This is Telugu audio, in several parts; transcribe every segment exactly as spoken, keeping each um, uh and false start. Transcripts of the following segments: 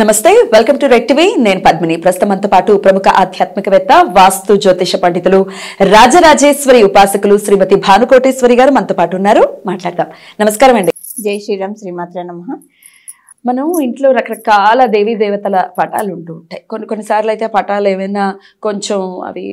నమస్తే వెల్కమ్ టు రెక్టివి నేను పద్మిని ప్రస్తుతమంత పాటు ప్రముఖ ఆధ్యాత్మికవేత్త వాస్తు జ్యోతిష పండితులు రాజరాజేశ్వరి ఉపాసకులు శ్రీమతి భానుకోటేశ్వరి గారు మనతో పాటు ఉన్నారు మాట్లాడదాం నమస్కారం అండి జై శ్రీరామ్ శ్రీమాత్రే నమః మనం ఇంట్లో రకరకాల దేవి దేవతల పటాలు ఉంటూ ఉంటాయి కొన్ని కొన్ని సార్లు అయితే పటాలు ఏమైనా కొంచెం అవి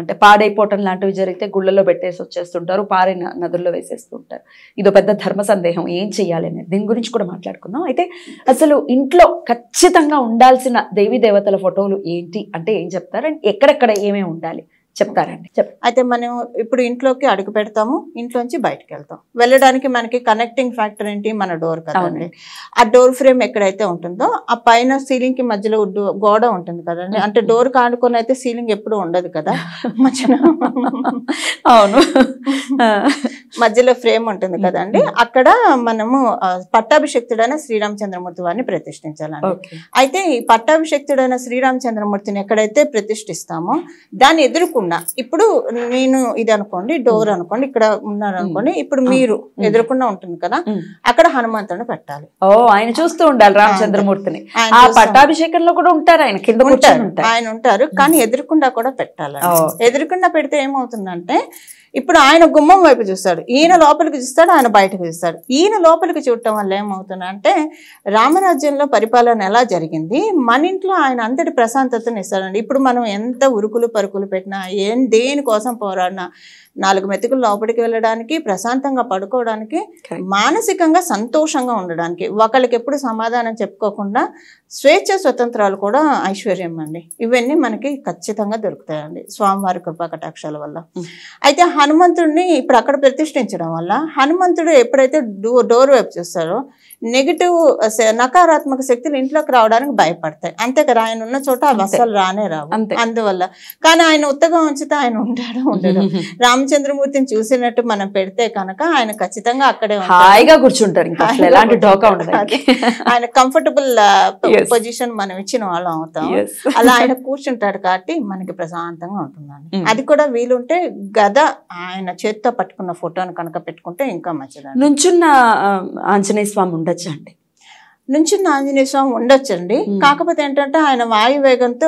అంటే పాడైపోవటం లాంటివి జరిగితే గుళ్ళల్లో పెట్టేసి వచ్చేస్తుంటారు పారే నదుల్లో వేసేస్తుంటారు ఇదో పెద్ద ధర్మ సందేహం ఏం చేయాలి అనేది దీని గురించి కూడా మాట్లాడుకుందాం అయితే అసలు ఇంట్లో ఖచ్చితంగా ఉండాల్సిన దేవి దేవతల ఫోటోలు ఏంటి అంటే ఏం చెప్తారు అండ్ ఎక్కడెక్కడ ఏమేమి ఉండాలి చెప్తారండి అయితే మనం ఇప్పుడు ఇంట్లోకి అడుగు పెడతాము ఇంట్లోంచి బయటకు వెళ్తాం వెళ్ళడానికి మనకి కనెక్టింగ్ ఫ్యాక్టర్ ఏంటి మన డోర్ కదండి ఆ డోర్ ఫ్రేమ్ ఎక్కడైతే ఉంటుందో ఆ పైన సీలింగ్ కి మధ్యలో గోడ ఉంటుంది కదండి అంటే డోర్ కానుకొని అయితే సీలింగ్ ఎప్పుడు ఉండదు కదా మధ్యలో అవును మధ్యలో ఫ్రేమ్ ఉంటుంది కదండి అక్కడ మనము పట్టాభిషేక్తుడైన శ్రీరామచంద్రమూర్తి వారిని ప్రతిష్ఠించాలండి అయితే ఈ పట్టాభిషేక్తుడైన శ్రీరామచంద్రమూర్తిని ఎక్కడైతే ప్రతిష్ఠిస్తామో దాన్ని ఎదుర్కొ ఇప్పుడు నేను ఇది అనుకోండి డోర్ అనుకోండి ఇక్కడ ఉన్నారు అనుకోండి ఇప్పుడు మీరు ఎదుర్కొన్నా ఉంటుంది కదా అక్కడ హనుమంతుడిని పెట్టాలి ఓ ఆయన చూస్తూ ఉండాలి రామచంద్రమూర్తిని ఆ పట్టాభిషేకంలో కూడా ఉంటారు ఆయన కింద ఉంటారు ఆయన ఉంటారు కానీ ఎదుర్కొండా కూడా పెట్టాలి ఎదుర్కొండా పెడితే ఏమవుతుందంటే ఇప్పుడు ఆయన గుమ్మం వైపు చూస్తాడు ఈయన లోపలికి చూస్తాడు ఆయన బయటకు చూస్తాడు ఈయన లోపలికి చూడటం వల్ల ఏమవుతుందంటే రామరాజ్యంలో పరిపాలన ఎలా జరిగింది మన ఇంట్లో ఆయన అంతటి ప్రశాంతతను ఇస్తాడండి ఇప్పుడు మనం ఎంత ఉరుకులు పరుకులు పెట్టినా ఏం దేనికోసం పోరాడినా నాలుగు మెతుకులు లోపలికి వెళ్ళడానికి ప్రశాంతంగా పడుకోవడానికి మానసికంగా సంతోషంగా ఉండడానికి ఒకళ్ళకి ఎప్పుడు సమాధానం చెప్పుకోకుండా స్వేచ్ఛ స్వతంత్రాలు కూడా ఐశ్వర్యం అండి ఇవన్నీ మనకి ఖచ్చితంగా దొరుకుతాయండి స్వామివారి కృపా కటాక్షాల వల్ల అయితే హనుమంతుడిని ఇప్పుడు అక్కడ ప్రతిష్ఠించడం వల్ల హనుమంతుడు ఎప్పుడైతే డో డోర్ వైపు చూస్తారో నెగిటివ్ నకారాత్మక శక్తులు ఇంట్లోకి రావడానికి భయపడతాయి అంతే కదా ఆయన ఉన్న చోట అవి అసలు రానే రావు అందువల్ల కానీ ఆయన ఉత్తగా ఉంచితే ఆయన ఉంటాడు ఉండడు రామచంద్రమూర్తిని చూసినట్టు మనం పెడితే కనుక ఆయన ఖచ్చితంగా అక్కడే హాయిగా కూర్చుంటారు ఆయన కంఫర్టబుల్ పొజిషన్ మనం ఇచ్చిన వాళ్ళం అవుతాం అలా ఆయన కూర్చుంటాడు కాబట్టి మనకి ప్రశాంతంగా ఉంటుందండి అది కూడా వీలుంటే గద ఆయన చేత్తో పట్టుకున్న ఫోటోను కనుక పెట్టుకుంటే ఇంకా మంచిది నుంచున్న ఆంజనేయ స్వామి ఉండొచ్చు అండి నుంచున్న ఆంజనేయ స్వామి ఉండొచ్చండి కాకపోతే ఏంటంటే ఆయన వాయువేగంతో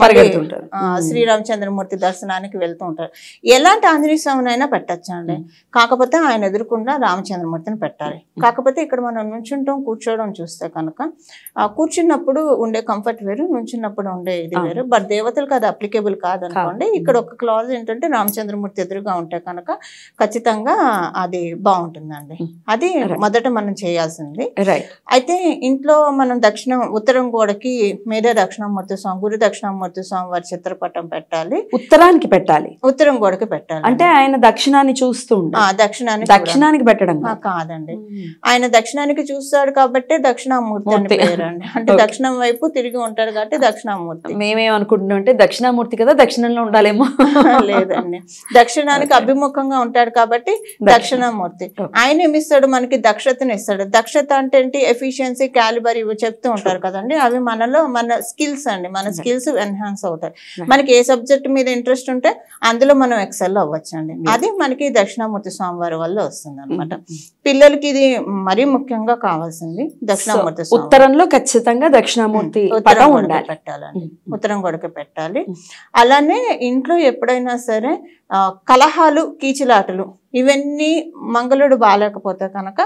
పరిగెడుతుంటారు శ్రీరామచంద్రమూర్తి దర్శనానికి వెళ్తూ ఉంటారు ఎలాంటి ఆంజనేయ స్వామిని అయినా పెట్టచ్చండి కాకపోతే ఆయన ఎదుర్కొన్న రామచంద్రమూర్తిని పెట్టాలి కాకపోతే ఇక్కడ మనం నుంచుంటాం కూర్చోవడం చూస్తే కనుక కూర్చున్నప్పుడు ఉండే కంఫర్ట్ వేరు నుంచున్నప్పుడు ఉండే ఇది వేరు బట్ దేవతలకు అది అప్లికేబుల్ కాదనుకోండి ఇక్కడ ఒక క్లాజ్ ఏంటంటే రామచంద్రమూర్తి ఎదురుగా ఉంటే కనుక ఖచ్చితంగా అది బాగుంటుందండి అది మొదట మనం చేయాల్సింది అయితే ఇంట్లో మనం దక్షిణం ఉత్తరం గోడకి మేధ దక్షిణమూర్తి స్వామి గురు దక్షిణమూర్తి స్వామి వారి చిత్రపటం పెట్టాలి ఉత్తరానికి పెట్టాలి ఉత్తరం గోడకి పెట్టాలి అంటే ఆయన దక్షిణాన్ని చూస్తూ దక్షిణాన్ని దక్షిణానికి పెట్టడం కాదండి ఆయన దక్షిణానికి చూస్తాడు కాబట్టి దక్షిణామూర్తి అని పేరండి అంటే దక్షిణం వైపు తిరిగి ఉంటాడు కాబట్టి దక్షిణామూర్తి మేమేమనుకుంటున్నాం అంటే దక్షిణామూర్తి కదా దక్షిణంలో ఉండాలేమో లేదండి దక్షిణానికి అభిముఖంగా ఉంటాడు కాబట్టి దక్షిణామూర్తి ఆయన ఏమిస్తాడు మనకి దక్షతను ఇస్తాడు దక్షత అంటే ఏంటి ఎఫిషియన్ క్యాలిబర్ ఇవి చెప్తూ ఉంటారు కదండి అవి మనలో మన స్కిల్స్ అండి మన స్కిల్స్ ఎన్హాన్స్ అవుతాయి మనకి ఏ సబ్జెక్ట్ మీద ఇంట్రెస్ట్ ఉంటే అందులో మనం ఎక్సెల్ అవ్వచ్చు అండి అది మనకి దక్షిణామూర్తి స్వామివారి వల్ల వస్తుంది అనమాట పిల్లలకి ఇది మరీ ముఖ్యంగా కావాల్సింది దక్షిణామూర్తి ఉత్తరంలో ఖచ్చితంగా దక్షిణామూర్తి పెట్టాలండి ఉత్తరం గొడక పెట్టాలి అలానే ఇంట్లో ఎప్పుడైనా సరే కలహాలు కీచులాటలు ఇవన్నీ మంగళుడు బాగాలేకపోతే కనుక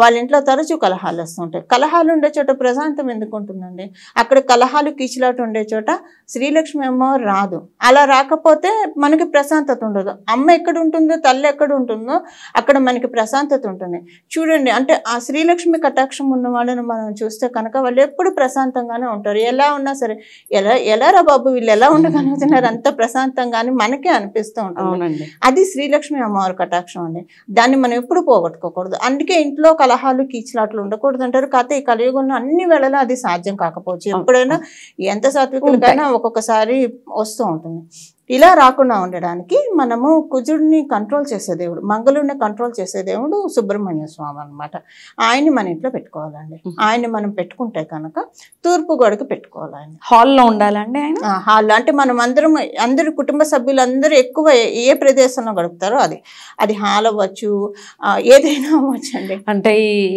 వాళ్ళ ఇంట్లో తరచూ కలహాలు వస్తుంటాయి కలహాలు ఉండే చోట ప్రశాంతం ఎందుకు ఉంటుందండి అక్కడ కలహాలు కీచులాట ఉండే చోట శ్రీలక్ష్మి అమ్మవారు రాదు అలా రాకపోతే మనకి ప్రశాంతత ఉండదు అమ్మ ఎక్కడ ఉంటుందో తల్లి ఎక్కడ ఉంటుందో అక్కడ మనకి ప్రశాంతత ఉంటుంది చూడండి అంటే ఆ శ్రీలక్ష్మి కటాక్షం ఉన్న వాళ్ళని మనం చూస్తే కనుక వాళ్ళు ఎప్పుడు ప్రశాంతంగానే ఉంటారు ఎలా ఉన్నా సరే ఎలా ఎలా రా బాబు వీళ్ళు ఎలా ఉండగలుగుతున్నారు అంత ప్రశాంతంగానే మనకే అనిపిస్తూ ఉంటుంది అది శ్రీలక్ష్మి అమ్మవారు కటాక్షం అండి దాన్ని మనం ఎప్పుడు పోగొట్టుకోకూడదు అందుకే ఇంట్లో కలహాలు కీచులాట్లు ఉండకూడదు అంటారు కాకపోతే ఈ కలియుగంలో అన్ని వేళలా అది సాధ్యం కాకపోవచ్చు ఎప్పుడైనా ఎంత సాత్వికులకైనా ఒక్కొక్కసారి వస్తూ ఉంటుంది ఇలా రాకుండా ఉండడానికి మనము కుజుడిని కంట్రోల్ చేసే దేవుడు, మంగళుడిని కంట్రోల్ చేసే దేవుడు సుబ్రహ్మణ్య స్వామి అన్నమాట. ఆయన్ని మన ఇంట్లో పెట్టుకోవాలండి. ఆయన్ని మనం పెట్టుకుంటే కనుక తూర్పు గోడకు పెట్టుకోవాలి. ఆయన హాల్లో ఉండాలండి. ఆయన హాల్లో అంటే మనం అందరం అందరు కుటుంబ సభ్యులందరూ ఎక్కువ ఏ ప్రదేశంలో గడుపుతారో అది అది హాల్ అవ్వచ్చు, ఏదైనా అవ్వచ్చు అండి. అంటే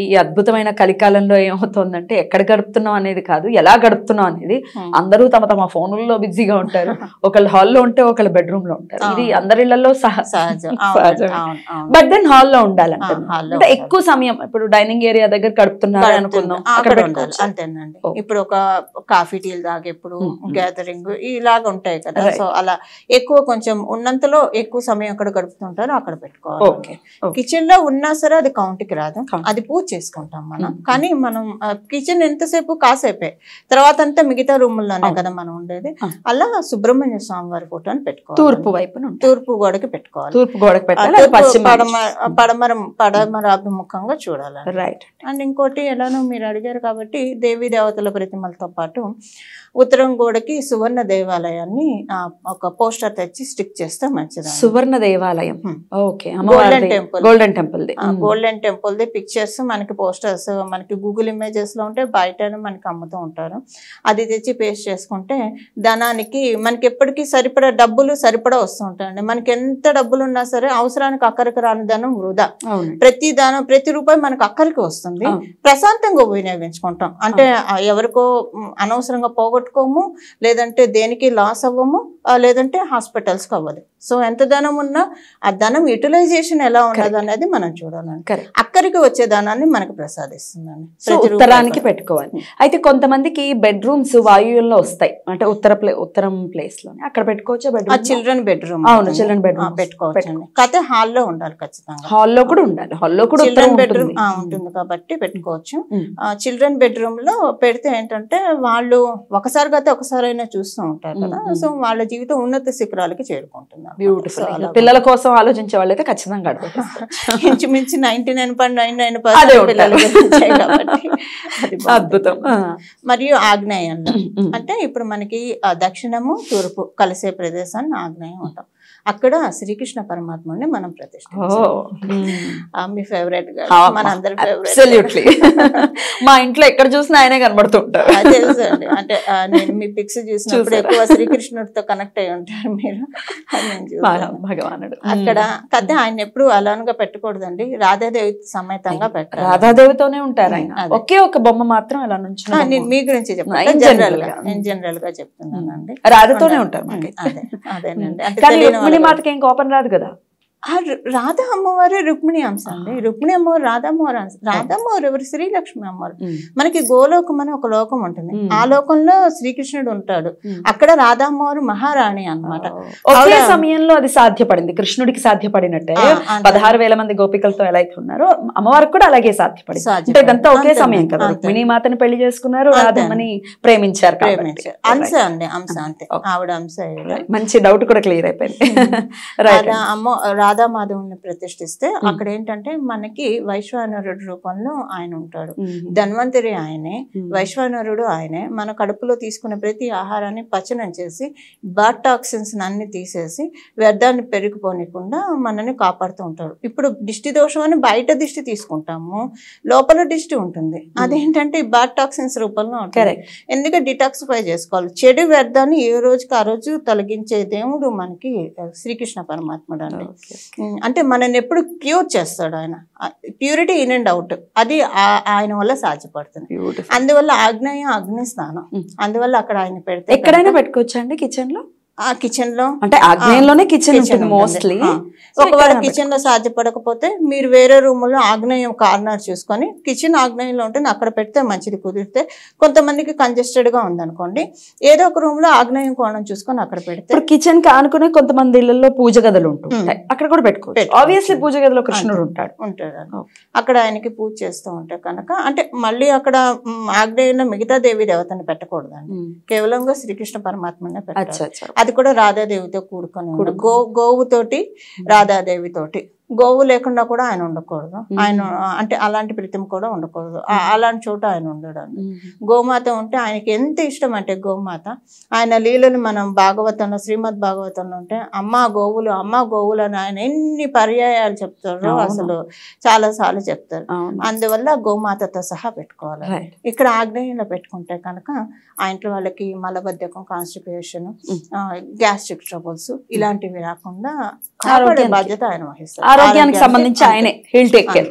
ఈ అద్భుతమైన కలికాలంలో ఏమవుతుందంటే ఎక్కడ గడుపుతున్నాం అనేది కాదు, ఎలా గడుపుతున్నాం అనేది. అందరూ తమ తమ ఫోన్లలో బిజీగా ఉంటారు. ఒకళ్ళు హాల్లో ఉంటే ఒకళ్ళు బెడ్రూమ్ లో ఉంటారు. ఇది అందరిళ్లలో సహజం. బట్ దెన్ హాల్లో ఉండాలంటే ఎక్కువ సమయం ఇప్పుడు డైనింగ్ ఏరియా దగ్గర గడుపుతున్నారు అనుకుందాం, అంతేనండి. ఇప్పుడు ఒక కాఫీ టీలు తాగేప్పుడు గ్యాదరింగ్ ఇలాగ ఉంటాయి కదా, సో అలా ఎక్కువ కొంచెం ఉన్నంతలో ఎక్కువ సమయం అక్కడ గడుపుతుంటారు, అక్కడ పెట్టుకోవాలి. కిచెన్ లో ఉన్నా సరే అది కౌంట్ కి రాదు, అది పూజ చేసుకుంటాం మనం. కానీ మనం కిచెన్ ఎంతసేపు కాసేపే, తర్వాత అంతా మిగతా రూముల్లోనే కదా మనం ఉండేది. అలా సుబ్రహ్మణ్య స్వామి వారి ఫోటోని పెట్టుకోవాలి. తూర్పు వైపున తూర్పు గోడకి పెట్టుకోవాలి. తూర్పు గోడకి పెట్టాలి. పడమరం పడమరాభిముఖంగా చూడాలి. రైట్. అండ్ ఇంకోటి ఎలానో మీరు అడిగారు కాబట్టి దేవీ దేవతల ప్రతిమలతో పాటు ఉత్తరం గోడకి సువర్ణ దేవాలయాన్ని ఒక పోస్టర్ తెచ్చి స్టిక్ చేస్తే మంచిది. సువర్ణ దేవాలయం, okay. Golden temple, golden temple golden temple the pictures మనకి పోస్టర్స్ మనకి గూగుల్ ఇమేజెస్ లో ఉంటే బయట మనకి అమ్ముతూ ఉంటారు. అది తెచ్చి పేస్ట్ చేసుకుంటే ధనానికి మనకి ఎప్పటికీ సరిపడా డబ్బులు సరిపడా వస్తూ ఉంటాయండి. మనకి ఎంత డబ్బులు ఉన్నా సరే అవసరానికి అక్కడికి రాని ధనం వృధా. ప్రతి దానం ప్రతి రూపాయి మనకు అక్కడికి వస్తుంది. ప్రశాంతంగా వినియోగించుకుంటాం అంటే ఎవరికో అనవసరంగా పోగొట్టుకోము, లేదంటే దేనికి లాస్ అవ్వము, లేదంటే హాస్పిటల్స్కి అవ్వదు. సో ఎంత ధనం ఉన్నా ఆ ధనం యూటిలైజేషన్ ఎలా ఉన్నది అనేది మనం చూడాలని అక్కడికి వచ్చే ధనాన్ని మనకు ప్రసాదిస్తుందని ఉత్తరానికి పెట్టుకోవాలి. అయితే కొంతమందికి బెడ్రూమ్స్ వాయువుల్లో వస్తాయి అంటే ఉత్తర ప్లే ఉత్తరం ప్లేస్ లో అక్కడ పెట్టుకోవచ్చు. బెడ్రూమ్ చిల్డ్రన్ బెడ్రూమ్, అవును చిల్డ్రన్ బెడ్రూమ్ పెట్టుకోవచ్చు. కాకపోతే హాల్లో ఉండాలి ఖచ్చితంగా. హాల్లో కూడా ఉండాలి. హాల్లో కూడా చిల్డ్రన్ బెడ్రూమ్ ఉంటుంది కాబట్టి పెట్టుకోవచ్చు. చిల్డ్రన్ బెడ్రూమ్ లో పెడితే ఏంటంటే వాళ్ళు ఒకసారి అయితే ఒకసారి అయినా చూస్తూ ఉంటారు కదా, సో వాళ్ళ జీవితం ఉన్నత శిఖరాలకి చేరుకుంటుంది. బ్యూటిఫుల్. పిల్లల కోసం ఆలోచించే వాళ్ళైతే ఖచ్చితంగా ఇంచుమించి ninety nine point nine nine అద్భుతం. మరియు ఆగ్నేయంలో అంటే ఇప్పుడు మనకి దక్షిణము తూర్పు కలిసే ప్రదేశాన్ని ఆగ్నేయం ఉంటాం. అక్కడ శ్రీకృష్ణ పరమాత్మని మనం ప్రతిష్ఠించాం. మీ ఫేవరెట్ గా మనందరి ఫేవరెట్. మా ఇంట్లో ఎక్కడ చూసినా ఆయనే కనబడుతుంటారు. అంటే నేను మీ పిక్స్ చూసినప్పుడు ఎక్కువ శ్రీకృష్ణుడితో కనెక్ట్ అయి ఉంటారు మీరు. భగవానుడు అక్కడ కథ ఆయన ఎప్పుడు అలానుగా పెట్టకూడదండి. రాధాదేవి సమేతంగా పెట్టారు. రాధాదేవితోనే ఉంటారు ఆయన. ఒకే ఒక బొమ్మ మాత్రం అలా నుంచి మీ గురించి చెప్తాను జనరల్ గా, నేను జనరల్ గా చెప్తున్నాను అండి. రాధతోనే ఉంటారు. అదే అదేనండి. రుక్మిణి మాటకి ఏం కోపం రాదు కదా. రాధా అమ్మవారే రుక్మిణి అంశ అండి. రుక్మిణి అమ్మవారు రాధామ్మవారు అంశ. రాధామ్మవారు ఎవరు? శ్రీలక్ష్మి అమ్మవారు. మనకి గోలోకం అనే ఒక లోకం ఉంటుంది. ఆ లోకంలో శ్రీకృష్ణుడు ఉంటాడు. అక్కడ రాధా అమ్మవారు మహారాణి అన్నమాట. ఒకే సమయంలో అది సాధ్యపడింది కృష్ణుడికి. సాధ్యపడినట్టే పదహారు వేల మంది గోపికలతో ఎలా అయితే ఉన్నారో అమ్మవారికి కూడా అలాగే సాధ్యపడింది. అంటే ఇదంతా ఒకే సమయం కదా. రుక్మిణి మాతని పెళ్లి చేసుకున్నారు, రాధమ్మని ప్రేమించారు. అంశ అండి, అంశ అంతే. ఆవిడ అంశ. మంచి డౌట్ కూడా క్లియర్ అయిపోయింది. రాధా అమ్మ రాధా మాధవుని ప్రతిష్ఠిస్తే అక్కడ ఏంటంటే మనకి వైశ్వానరుడు రూపంలో ఆయన ఉంటాడు. ధన్వంతరి ఆయనే, వైశ్వానరుడు ఆయనే. మన కడుపులో తీసుకున్న ప్రతి ఆహారాన్ని పచనం చేసి బాడ్ టాక్సిన్స్ అన్ని తీసేసి వ్యర్థాన్ని పెరిగిపోనికుండా మనని కాపాడుతూ ఉంటాడు. ఇప్పుడు దిష్టి దోషం అని బయట దిష్టి తీసుకుంటాము, లోపల దిష్టి ఉంటుంది. అదేంటంటే ఈ బాడ్ టాక్సిన్స్ రూపంలో ఉంటాయి. ఎందుకంటే డిటాక్సిఫై చేసుకోవాలి. చెడు వ్యర్థాన్ని ఏ రోజుకి ఆ రోజు తొలగించే దేవుడు మనకి శ్రీకృష్ణ పరమాత్ముడు అండి. అంటే మనల్ని ఎప్పుడు క్యూర్ చేస్తాడు ఆయన. ప్యూరిటీ ఇన్ అండ్ అవుట్ అది ఆయన వల్ల సాధ్యపడుతుంది. అందువల్ల ఆగ్నేయ అగ్ని స్నానం. అందువల్ల అక్కడ ఆయన పెడితే ఎక్కడైనా పెట్టుకోవచ్చు అండి. కిచెన్ లో ఆ కిచెన్ లో అంటే ఆగ్నేయంలోనే కిచెన్ ఉంటుంది మోస్ట్లీ. ఒకవేళ కిచెన్ లో సాధ్యపడకపోతే మీరు వేరే రూమ్ లో ఆగ్నేయం కార్నర్ చూసుకొని కిచెన్ ఆగ్నేయంలో ఉంటుంది, అక్కడ పెడితే మంచిది. కుదిరితే కొంతమందికి కంజెస్టెడ్ గా ఉందనుకోండి, ఏదో ఒక రూమ్ లో ఆగ్నేయం కోణం చూసుకొని అక్కడ పెడితే. కిచెన్ కి ఆనుకునే కొంతమంది ఇళ్లలో పూజ గదులు ఉంటుంటాయి, అక్కడ కూడా పెట్టుకోవచ్చు. ఆబ్వియస్లీ పూజ గదిలో కృష్ణుడు ఉంటాడు ఉంటాడు అక్కడ ఆయనకి పూజ చేస్తూ ఉంటాయి కనుక. అంటే మళ్ళీ అక్కడ ఆగ్నేయంలో మిగతా దేవి దేవతని పెట్టకూడదండి, కేవలంగా శ్రీకృష్ణ పరమాత్మనే పెట్టాలి. కూడా రాధాదేవితో కూడుకొని గో గోవుతోటి రాధాదేవితోటి గోవు లేకుండా కూడా ఆయన ఉండకూడదు. ఆయన అంటే అలాంటి ప్రీతం కూడా ఉండకూడదు. అలాంటి చోట ఆయన ఉండడండి. గోమాత ఉంటే ఆయనకి ఎంత ఇష్టం అంటే గోమాత, ఆయన లీలను మనం భాగవతంలో శ్రీమద్ భాగవతంలో ఉంటే అమ్మ గోవులు అమ్మ గోవులు అని ఆయన ఎన్ని పర్యాయాలు చెప్తారు, అసలు చాలా సార్లు చెప్తారు. అందువల్ల గోమాతతో సహా పెట్టుకోవాలి. ఇక్కడ ఆగ్నేయంలో పెట్టుకుంటే కనుక ఆ ఇంట్లో వాళ్ళకి మలబద్ధకం, కాన్స్టిపేషన్, గ్యాస్ట్రిక్ ట్రబుల్స్ ఇలాంటివి రాకుండా కాపాడే బాధ్యత ఆయన వహిస్తారు. ఆరోగ్యానికి సంబంధించి ఆయనే హీల్ టేక్ కేర్.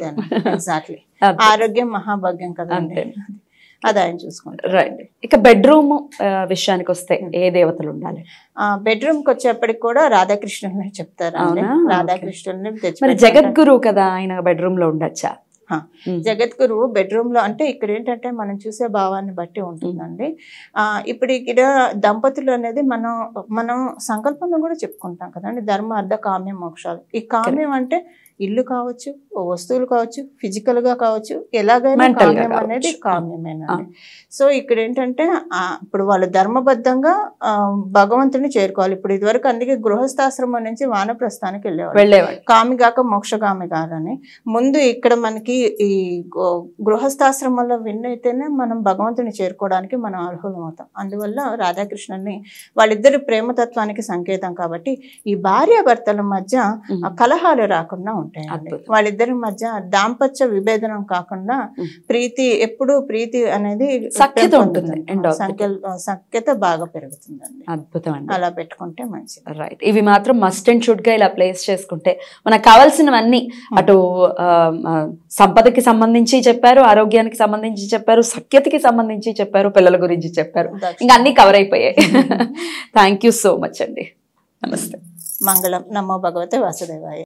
ఎగ్జాక్ట్లీ, ఆరోగ్యం మహాభాగ్యం కదండి, అది ఆయన చూసుకుంటారు. రైట్. ఇక బెడ్రూమ్ విషయానికి వస్తే ఏ దేవతలు ఉండాలి? బెడ్రూమ్కి వచ్చేప్పటికి కూడా రాధాకృష్ణులనే చెప్తారు. రాధాకృష్ణులని జగద్గురు కదా, ఆయన బెడ్రూమ్ లో ఉండొచ్చా? జగద్గురు బెడ్రూమ్ లో అంటే ఇక్కడ ఏంటంటే మనం చూసే భావాన్ని బట్టి ఉంటుందండి. ఆ ఇప్పుడు ఇక్కడ దంపతులు అనేది మనం మనం సంకల్పంలో కూడా చెప్పుకుంటాం కదండి, ధర్మ అర్థ కామ్య మోక్షాలు. ఈ కామ్యం అంటే ఇల్లు కావచ్చు, వస్తువులు కావచ్చు, ఫిజికల్ గా కావచ్చు, ఎలాగైనా కామ్యం అనేది కామ్యమేనండి. సో ఇక్కడ ఏంటంటే ఇప్పుడు వాళ్ళు ధర్మబద్ధంగా భగవంతుని చేరుకోవాలి. ఇప్పుడు ఇదివరకు అందుకే గృహస్థాశ్రమం నుంచి వానప్రస్థానికి వెళ్ళేవాళ్ళు, కామిగాక మోక్షకామి కాదని. ముందు ఇక్కడ మనకి ఈ గృహస్థాశ్రమంలో విన్ అయితేనే మనం భగవంతుని చేరుకోవడానికి మనం అర్హులం అవుతాం. అందువల్ల రాధాకృష్ణుని వాళ్ళిద్దరు ప్రేమతత్వానికి సంకేతం కాబట్టి ఈ భార్యాభర్తల మధ్య కలహాలు రాకుండా ఉంటాయి. వాళ్ళిద్దరి మధ్య దాంపత్య విభేదనం కాకుండా ప్రీతి, ఎప్పుడు ప్రీతి అనేది సఖ్యత ఉంటుంది, సఖ్యత బాగా పెరుగుతుందండి. అద్భుతం, అలా పెట్టుకుంటే మంచిది. రైట్. ఇవి మాత్రం మస్ట్ అండ్ షుడ్ గా ఇలా ప్లేస్ చేసుకుంటే మనకు కావాల్సినవన్నీ, అటు సంపదకి సంబంధించి చెప్పారు, ఆరోగ్యానికి సంబంధించి చెప్పారు, సఖ్యతకి సంబంధించి చెప్పారు, పిల్లల గురించి చెప్పారు, ఇంకా అన్ని కవర్ అయిపోయాయి. థ్యాంక్ యూ సో మచ్ అండి. నమస్తే. మంగళం. నమో భగవతే వాసుదేవాయ.